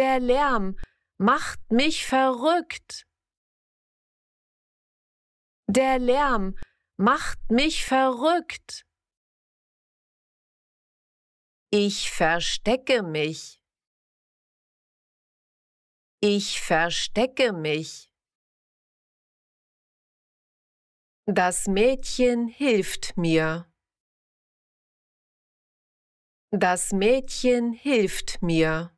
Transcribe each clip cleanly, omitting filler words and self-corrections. Der Lärm macht mich verrückt. Der Lärm macht mich verrückt. Ich verstecke mich. Ich verstecke mich. Das Mädchen hilft mir. Das Mädchen hilft mir.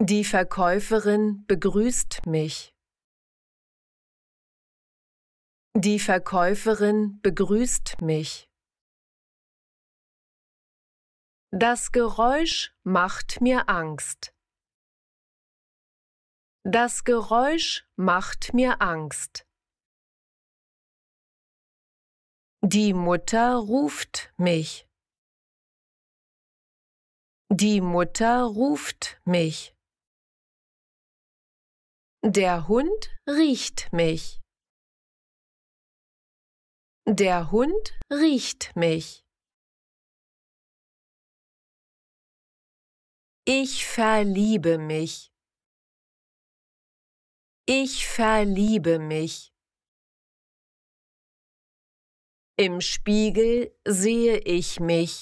Die Verkäuferin begrüßt mich. Die Verkäuferin begrüßt mich. Das Geräusch macht mir Angst. Das Geräusch macht mir Angst. Die Mutter ruft mich. Die Mutter ruft mich. Der Hund riecht mich. Der Hund riecht mich. Ich verliebe mich. Ich verliebe mich. Im Spiegel sehe ich mich.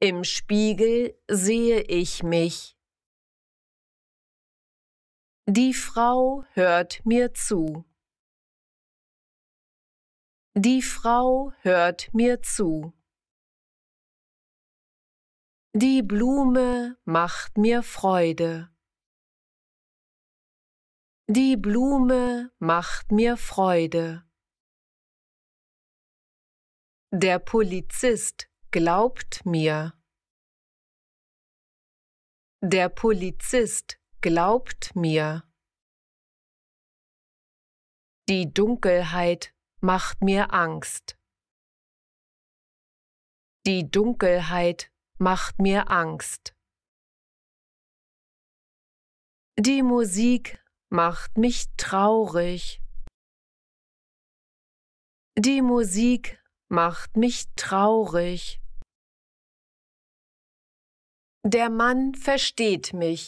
Im Spiegel sehe ich mich. Die Frau hört mir zu. Die Frau hört mir zu. Die Blume macht mir Freude. Die Blume macht mir Freude. Der Polizist glaubt mir. Der Polizist glaubt mir. Die Dunkelheit macht mir Angst. Die Dunkelheit macht mir Angst. Die Musik macht mich traurig. Die Musik macht mich traurig. Der Mann versteht mich.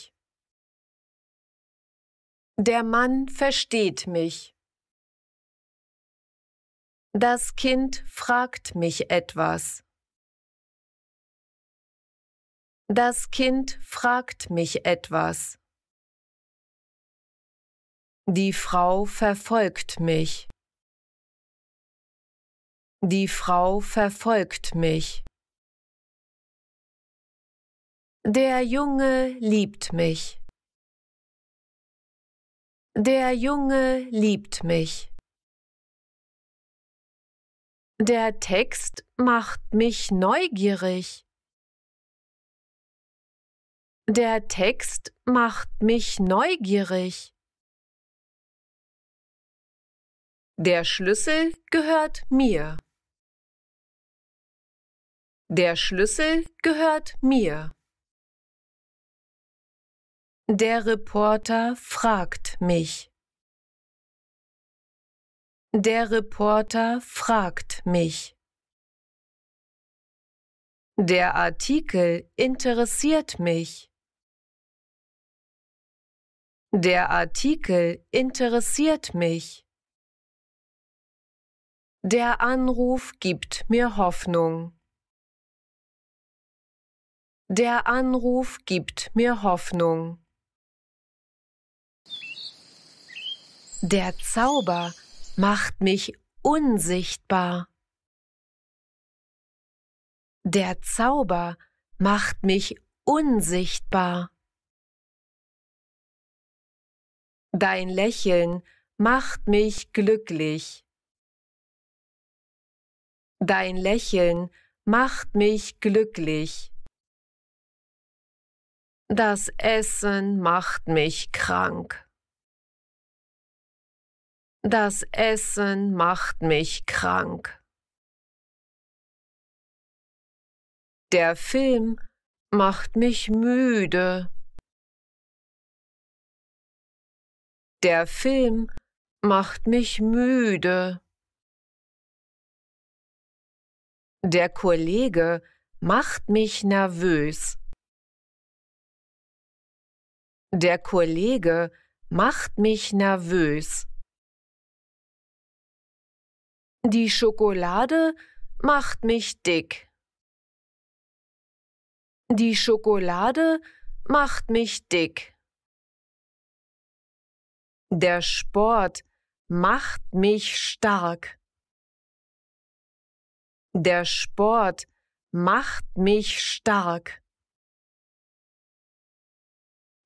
Der Mann versteht mich. Das Kind fragt mich etwas. Das Kind fragt mich etwas. Die Frau verfolgt mich. Die Frau verfolgt mich. Der Junge liebt mich. Der Junge liebt mich. Der Text macht mich neugierig. Der Text macht mich neugierig. Der Schlüssel gehört mir. Der Schlüssel gehört mir. Der Reporter fragt mich. Der Reporter fragt mich. Der Artikel interessiert mich. Der Artikel interessiert mich. Der Anruf gibt mir Hoffnung. Der Anruf gibt mir Hoffnung. Der Zauber macht mich unsichtbar. Der Zauber macht mich unsichtbar. Dein Lächeln macht mich glücklich. Dein Lächeln macht mich glücklich. Das Essen macht mich krank. Das Essen macht mich krank. Der Film macht mich müde. Der Film macht mich müde. Der Kollege macht mich nervös. Der Kollege macht mich nervös. Die Schokolade macht mich dick. Die Schokolade macht mich dick. Der Sport macht mich stark. Der Sport macht mich stark.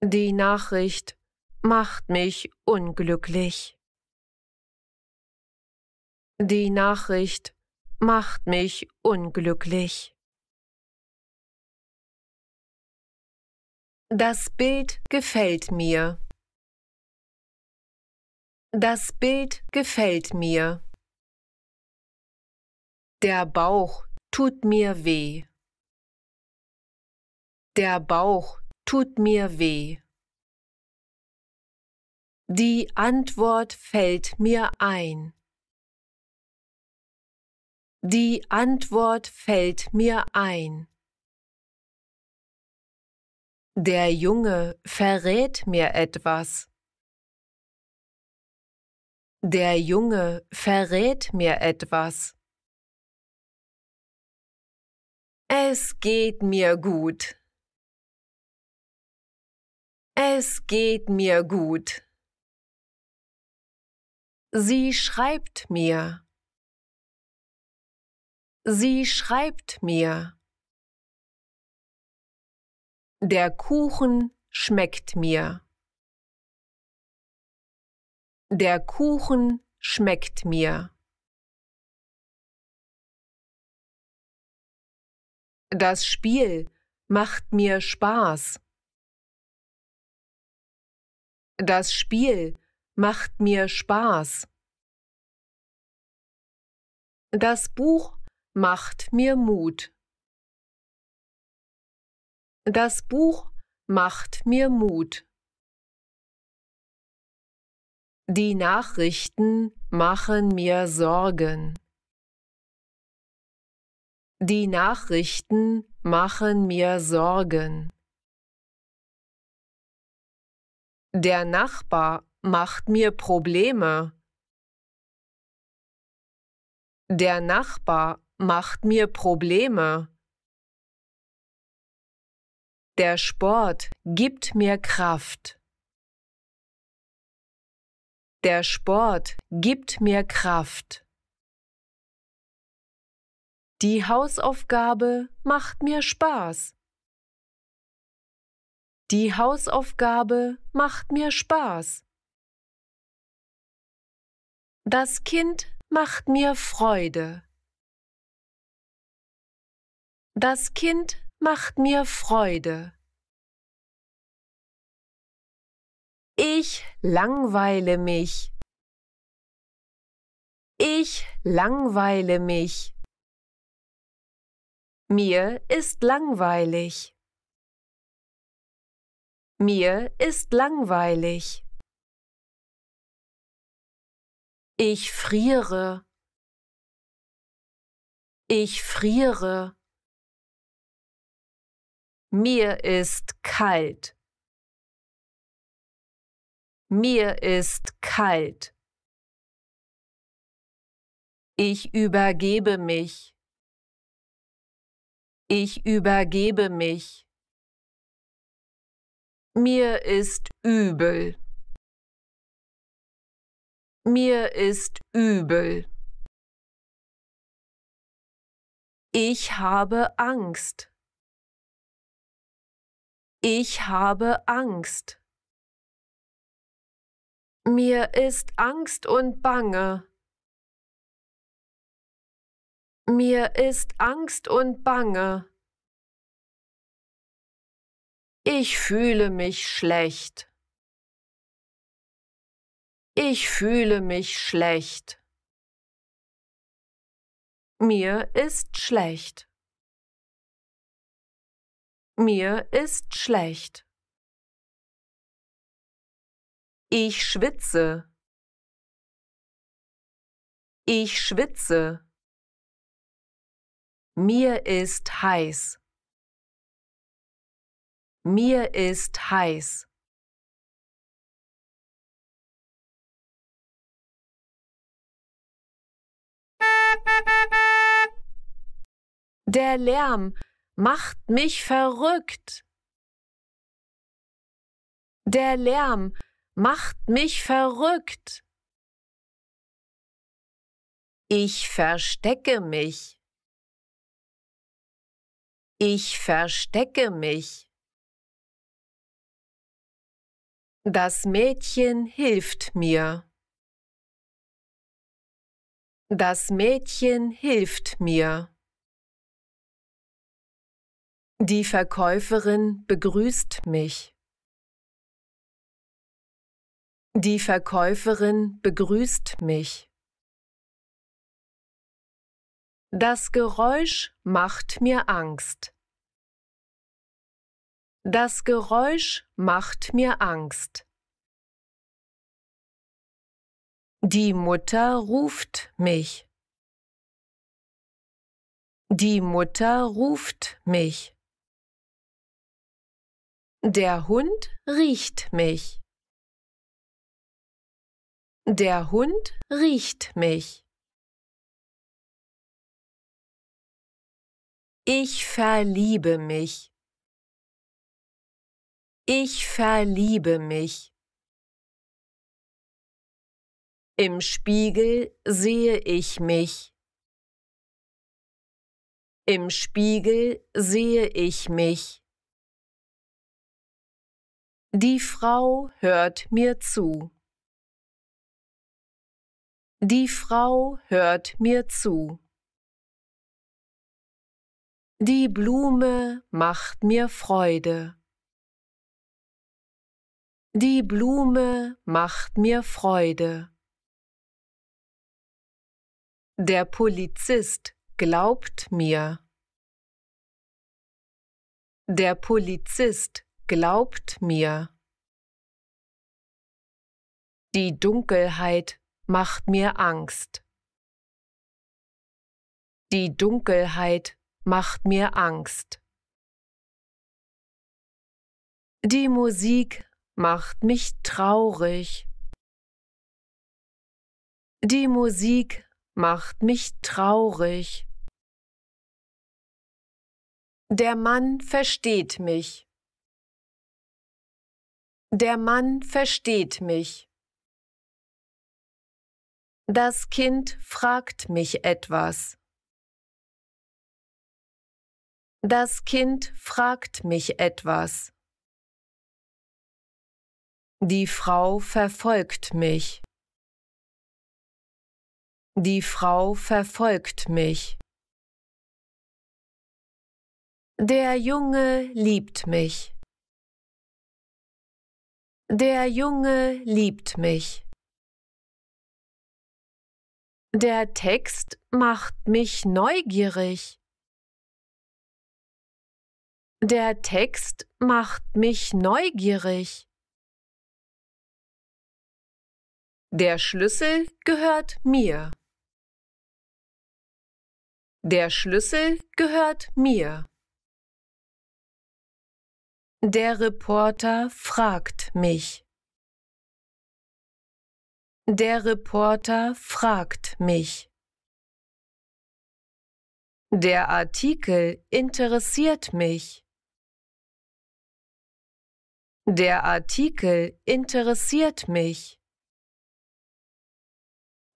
Die Nachricht macht mich unglücklich. Die Nachricht macht mich unglücklich. Das Bild gefällt mir. Das Bild gefällt mir. Der Bauch tut mir weh. Der Bauch tut mir weh. Die Antwort fällt mir ein. Die Antwort fällt mir ein. Der Junge verrät mir etwas. Der Junge verrät mir etwas. Es geht mir gut. Es geht mir gut. Sie schreibt mir. Sie schreibt mir. Der Kuchen schmeckt mir. Der Kuchen schmeckt mir. Das Spiel macht mir Spaß. Das Spiel macht mir Spaß. Das Buch macht mir Mut. Das Buch macht mir Mut. Die Nachrichten machen mir Sorgen. Die Nachrichten machen mir Sorgen. Der Nachbar macht mir Probleme. Der Nachbar macht mir Probleme. Der Sport gibt mir Kraft. Der Sport gibt mir Kraft. Die Hausaufgabe macht mir Spaß. Die Hausaufgabe macht mir Spaß. Das Kind macht mir Freude. Das Kind macht mir Freude. Ich langweile mich. Ich langweile mich. Mir ist langweilig. Mir ist langweilig. Ich friere. Ich friere. Mir ist kalt. Mir ist kalt. Ich übergebe mich. Ich übergebe mich. Mir ist übel. Mir ist übel. Ich habe Angst. Ich habe Angst. Mir ist Angst und Bange. Mir ist Angst und Bange. Ich fühle mich schlecht. Ich fühle mich schlecht. Mir ist schlecht. Mir ist schlecht. Ich schwitze. Ich schwitze. Mir ist heiß. Mir ist heiß. Der Lärm macht mich verrückt. Der Lärm macht mich verrückt. Ich verstecke mich. Ich verstecke mich. Das Mädchen hilft mir. Das Mädchen hilft mir. Die Verkäuferin begrüßt mich. Die Verkäuferin begrüßt mich. Das Geräusch macht mir Angst. Das Geräusch macht mir Angst. Die Mutter ruft mich. Die Mutter ruft mich. Der Hund riecht mich. Der Hund riecht mich. Ich verliebe mich. Ich verliebe mich. Im Spiegel sehe ich mich. Im Spiegel sehe ich mich. Die Frau hört mir zu. Die Frau hört mir zu. Die Blume macht mir Freude. Die Blume macht mir Freude. Der Polizist glaubt mir. Der Polizist glaubt mir. Die Dunkelheit macht mir Angst. Die Dunkelheit macht mir Angst. Die Musik macht mich traurig. Die Musik macht mich traurig. Der Mann versteht mich. Der Mann versteht mich. Das Kind fragt mich etwas. Das Kind fragt mich etwas. Die Frau verfolgt mich. Die Frau verfolgt mich. Der Junge liebt mich. Der Junge liebt mich. Der Text macht mich neugierig. Der Text macht mich neugierig. Der Schlüssel gehört mir. Der Schlüssel gehört mir. Der Reporter fragt mich. Der Reporter fragt mich. Der Artikel interessiert mich. Der Artikel interessiert mich.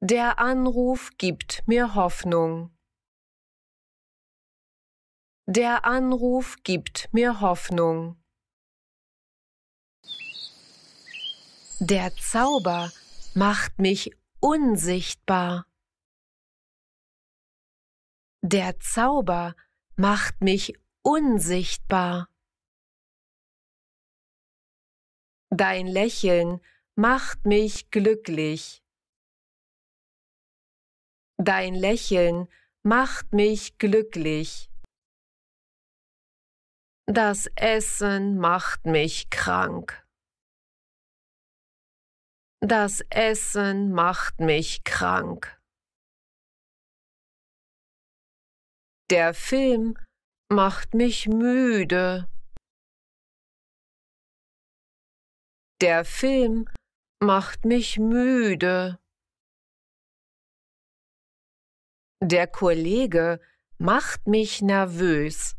Der Anruf gibt mir Hoffnung. Der Anruf gibt mir Hoffnung. Der Zauber macht mich unsichtbar. Der Zauber macht mich unsichtbar. Dein Lächeln macht mich glücklich. Dein Lächeln macht mich glücklich. Das Essen macht mich krank. Das Essen macht mich krank. Der Film macht mich müde. Der Film macht mich müde. Der Kollege macht mich nervös.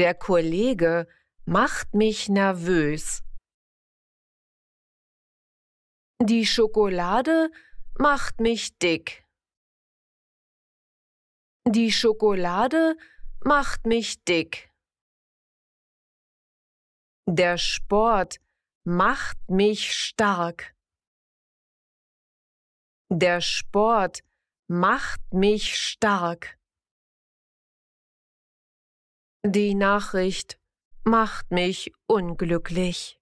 Der Kollege macht mich nervös. Die Schokolade macht mich dick. Die Schokolade macht mich dick. Der Sport macht mich stark. Der Sport macht mich stark. Die Nachricht macht mich unglücklich.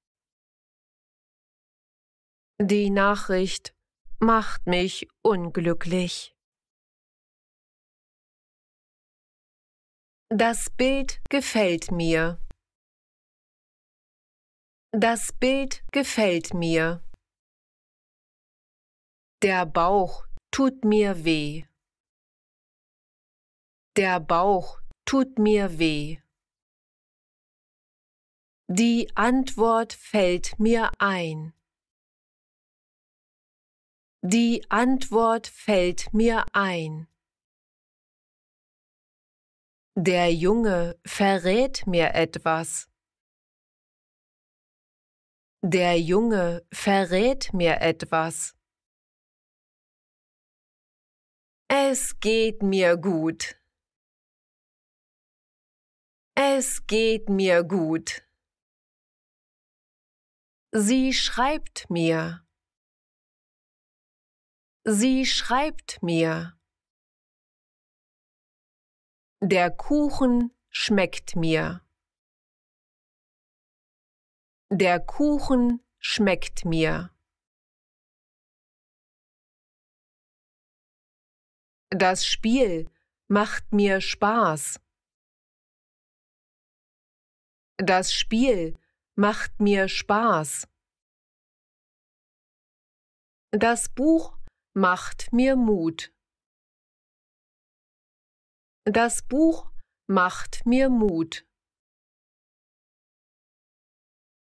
Die Nachricht macht mich unglücklich. Das Bild gefällt mir. Das Bild gefällt mir. Der Bauch tut mir weh. Der Bauch tut mir weh. Die Antwort fällt mir ein. Die Antwort fällt mir ein. Der Junge verrät mir etwas. Der Junge verrät mir etwas. Es geht mir gut. Es geht mir gut. Sie schreibt mir. Sie schreibt mir. Der Kuchen schmeckt mir. Der Kuchen schmeckt mir. Das Spiel macht mir Spaß. Das Spiel macht mir Spaß. Das Buch macht mir Mut. Das Buch macht mir Mut.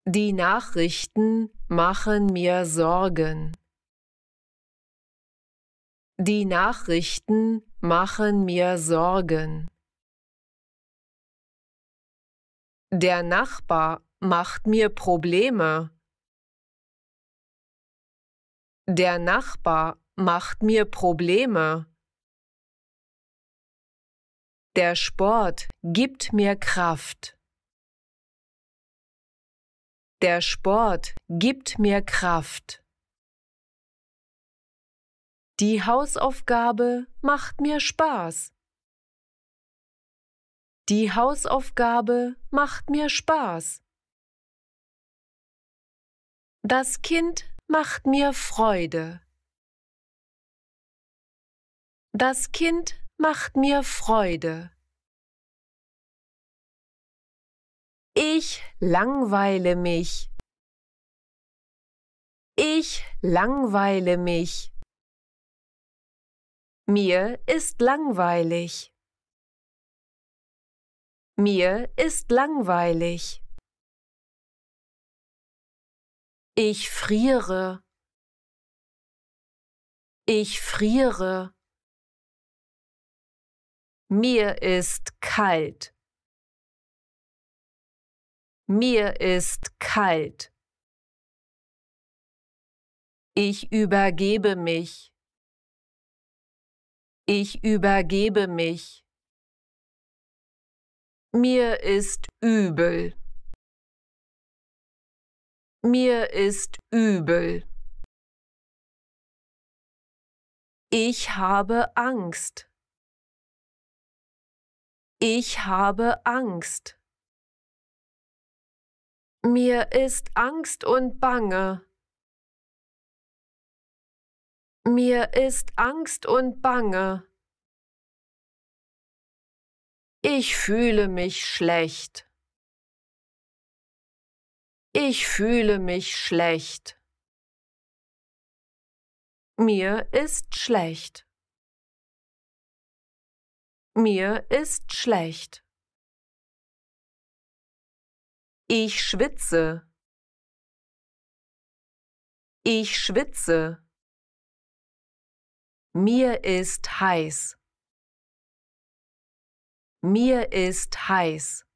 Die Nachrichten machen mir Sorgen. Die Nachrichten machen mir Sorgen. Der Nachbar macht mir Probleme. Der Nachbar macht mir Probleme. Der Sport gibt mir Kraft. Der Sport gibt mir Kraft. Die Hausaufgabe macht mir Spaß. Die Hausaufgabe macht mir Spaß. Das Kind macht mir Freude. Das Kind macht mir Freude. Ich langweile mich. Ich langweile mich. Mir ist langweilig. Mir ist langweilig. Ich friere. Ich friere. Mir ist kalt. Mir ist kalt. Ich übergebe mich. Ich übergebe mich. Mir ist übel. Mir ist übel. Ich habe Angst. Ich habe Angst. Mir ist Angst und Bange. Mir ist Angst und Bange. Ich fühle mich schlecht. Ich fühle mich schlecht. Mir ist schlecht. Mir ist schlecht. Ich schwitze. Ich schwitze. Mir ist heiß. Mir ist heiß.